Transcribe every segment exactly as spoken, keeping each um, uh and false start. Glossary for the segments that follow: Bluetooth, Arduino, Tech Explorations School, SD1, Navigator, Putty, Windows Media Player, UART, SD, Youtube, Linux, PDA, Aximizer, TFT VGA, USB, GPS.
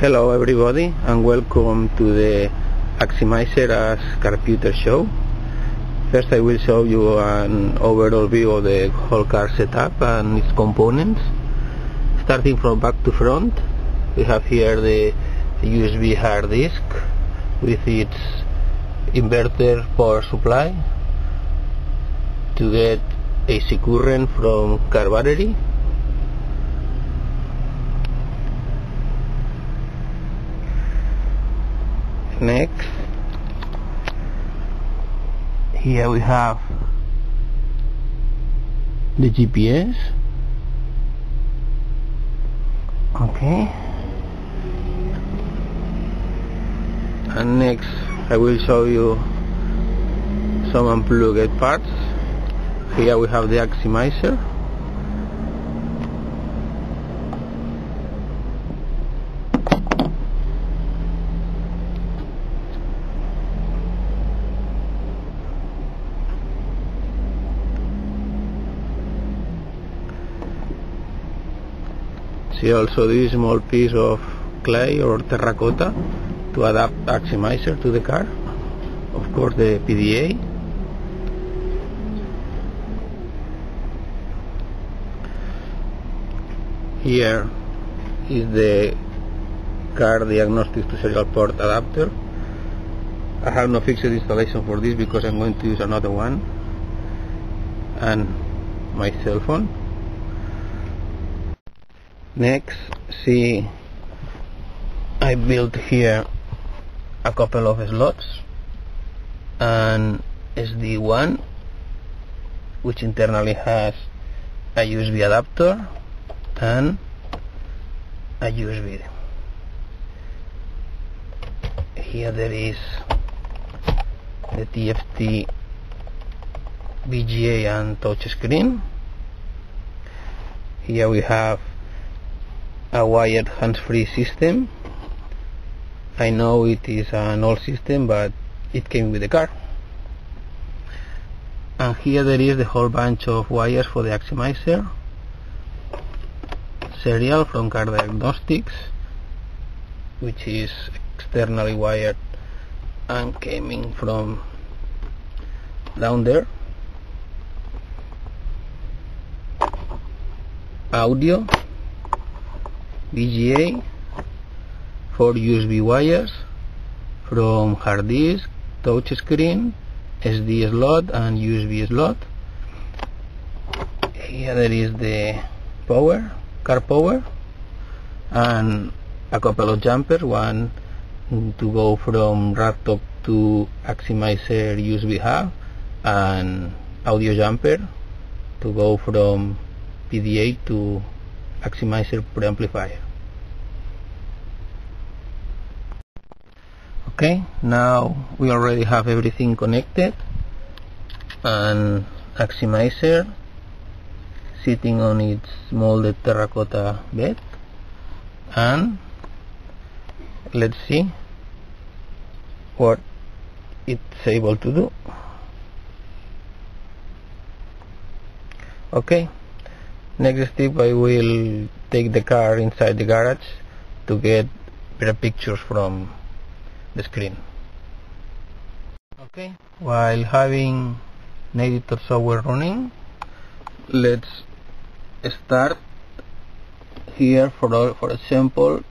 Hello everybody, and welcome to the Aximizer as computer show. First I will show you an overall view of the whole car setup and its components. Starting from back to front, we have here the U S B hard disk with its inverter power supply to get A C current from car battery. Next, here we have the G P S. Okay, and next I will show you some unplugged parts. Here we have the Aximizer, also this small piece of clay or terracotta to adapt Aximizer to the car, of course the P D A, here is the car diagnostic to serial port adapter. I have no fixed installation for this because I'm going to use another one, and my cell phone. Next, see, I built here a couple of slots, an S D one which internally has a U S B adapter and a U S B. Here there is the T F T V G A and touch screen. Here we have a wired hands-free system. I know it is an old system, but it came with the car. And here there is the whole bunch of wires for the Aximizer, serial from car diagnostics, which is externally wired and came in from down there, audio, V G A, four U S B wires from hard disk, touch screen, S D slot and U S B slot. Here there is the power, car power, and a couple of jumpers, one to go from rooftop to Aximizer U S B hub, and audio jumper to go from P D A to Aximizer preamplifier. Okay, now we already have everything connected, and Aximizer sitting on its molded terracotta bed, and let's see what it's able to do. Okay, next step, I will take the car inside the garage to get better pictures from the screen. Okay, while having Navigator software running, let's start here for for example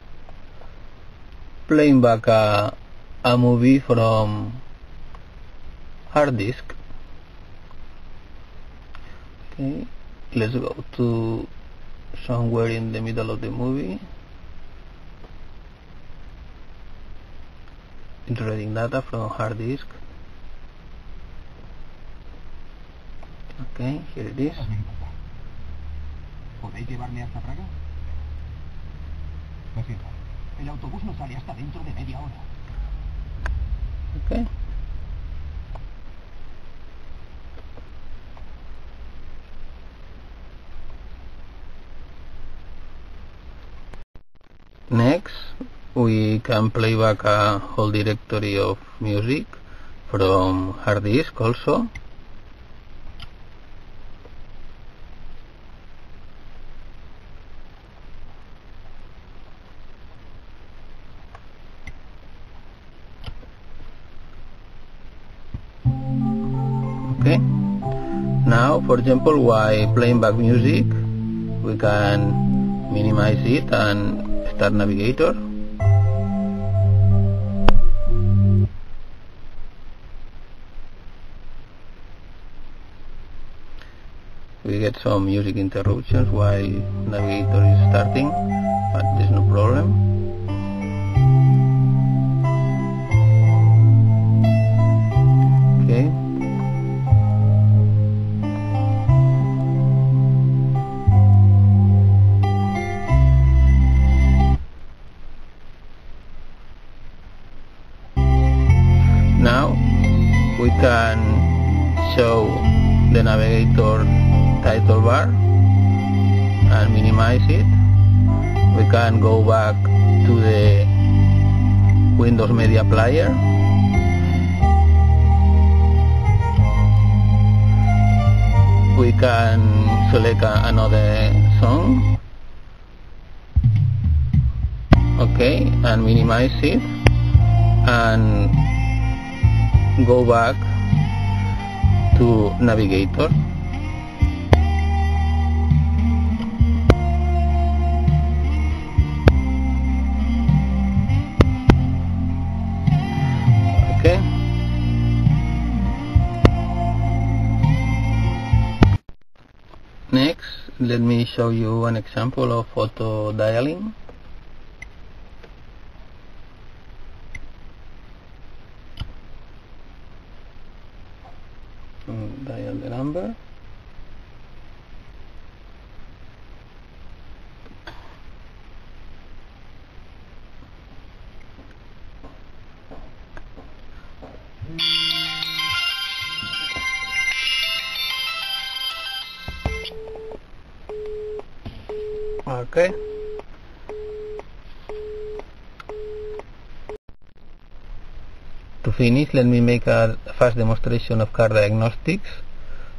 playing back a, a movie from hard disk. Okay, let's go to somewhere in the middle of the movie. It's reading data from hard disk. Okay, here it is. ¿Podéis llevarme hasta Praga? Lo siento. El autobús no sale hasta dentro de media hora. Okay. Next, we can play back a whole directory of music from hard disk also. now, for example, while playing back music, we can minimize it and start Navigator. We get some music interruptions while Navigator is starting, but there's no problem. Now we can show the Navigator title bar and minimize it. We can go back to the Windows Media Player. We can select another song. Okay, and minimize it and go back to Navigator. Okay. Next, let me show you an example of auto dialing. Dial the number. Okay. To finish, let me make a fast demonstration of car diagnostics.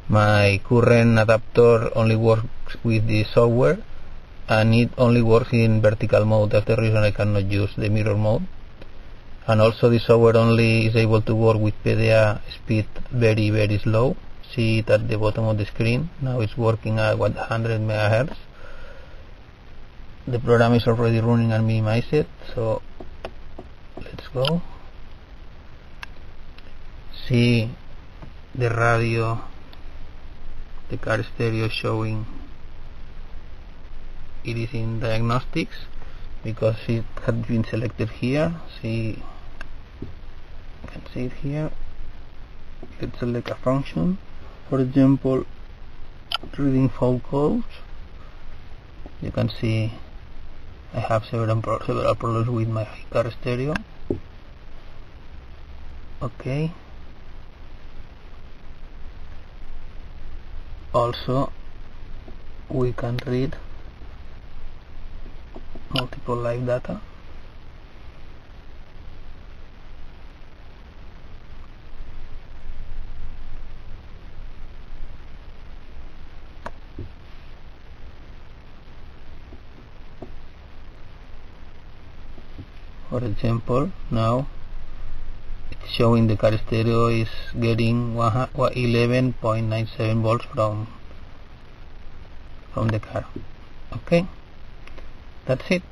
My current adapter only works with the software, and it only works in vertical mode. That's the reason I cannot use the mirror mode. And also the software only is able to work with P D A speed very very slow. See it at the bottom of the screen. Now it's working at one hundred megahertz. The program is already running and minimized, so let's go. See the radio, the car stereo showing it is in diagnostics because it had been selected here. See, you can see it here. Let's select a function, for example reading phone calls. You can see I have several, pro several problems with my car stereo. Okay. Also, we can read multiple live data. For example, now it's showing the car stereo is getting eleven point nine seven volts from from the car. Okay, that's it.